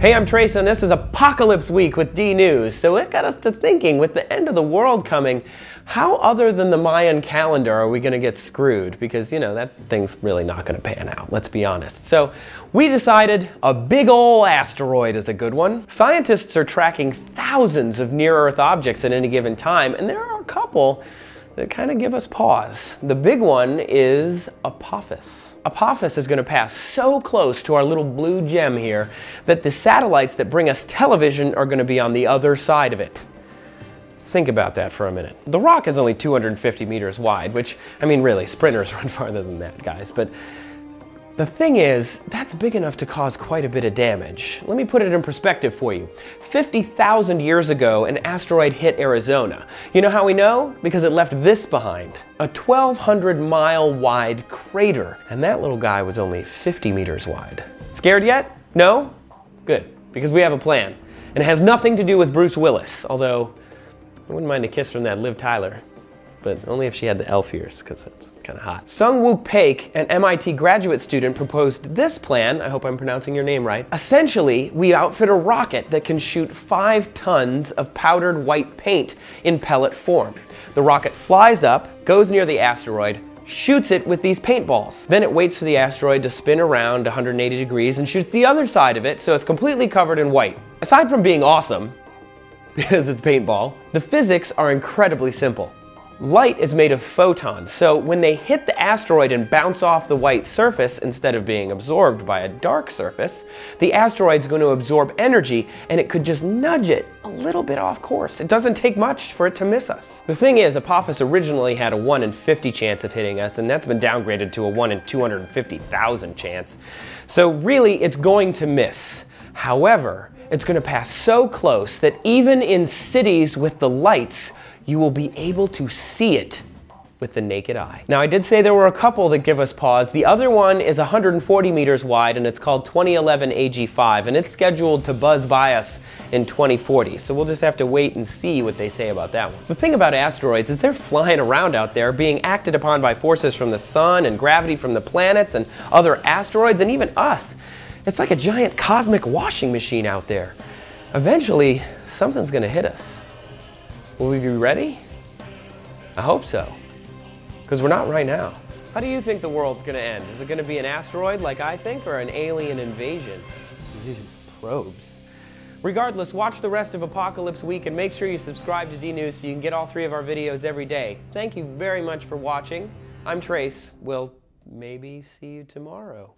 Hey, I'm Trace, and this is Apocalypse Week with DNews. So it got us to thinking, with the end of the world coming, how other than the Mayan calendar are we gonna get screwed? Because, you know, that thing's really not gonna pan out, let's be honest. So we decided a big ol' asteroid is a good one. Scientists are tracking thousands of near-Earth objects at any given time, and there are a couple that kind of give us pause. The big one is Apophis. Apophis is going to pass so close to our little blue gem here that the satellites that bring us television are going to be on the other side of it. Think about that for a minute. The rock is only 250 meters wide, which, I mean, really, sprinters run farther than that, guys, but the thing is, that's big enough to cause quite a bit of damage. Let me put it in perspective for you. 50,000 years ago, an asteroid hit Arizona. You know how we know? Because it left this behind, a 1,200 mile wide crater. And that little guy was only 50 meters wide. Scared yet? No? Good, because we have a plan. And it has nothing to do with Bruce Willis, although I wouldn't mind a kiss from that Liv Tyler, but only if she had the elf ears, because it's kind of hot. Sung Wook Paek, an MIT graduate student, proposed this plan, I hope I'm pronouncing your name right. Essentially, we outfit a rocket that can shoot 5 tons of powdered white paint in pellet form. The rocket flies up, goes near the asteroid, shoots it with these paintballs. Then it waits for the asteroid to spin around 180 degrees and shoots the other side of it, so it's completely covered in white. Aside from being awesome, because it's paintball, the physics are incredibly simple. Light is made of photons, so when they hit the asteroid and bounce off the white surface instead of being absorbed by a dark surface, the asteroid's going to absorb energy and it could just nudge it a little bit off course. It doesn't take much for it to miss us. The thing is, Apophis originally had a 1 in 50 chance of hitting us, and that's been downgraded to a 1 in 250,000 chance. So really, it's going to miss. However, it's going to pass so close that even in cities with the lights, you will be able to see it with the naked eye. Now, I did say there were a couple that give us pause. The other one is 140 meters wide, and it's called 2011 AG5, and it's scheduled to buzz by us in 2040. So we'll just have to wait and see what they say about that one. The thing about asteroids is they're flying around out there, being acted upon by forces from the sun and gravity from the planets and other asteroids and even us. It's like a giant cosmic washing machine out there. Eventually, something's gonna hit us. Will we be ready? I hope so, because we're not right now. How do you think the world's gonna end? Is it gonna be an asteroid like I think, or an alien invasion? Probes. Regardless, watch the rest of Apocalypse Week and make sure you subscribe to DNews so you can get all 3 of our videos every day. Thank you very much for watching. I'm Trace. We'll maybe see you tomorrow.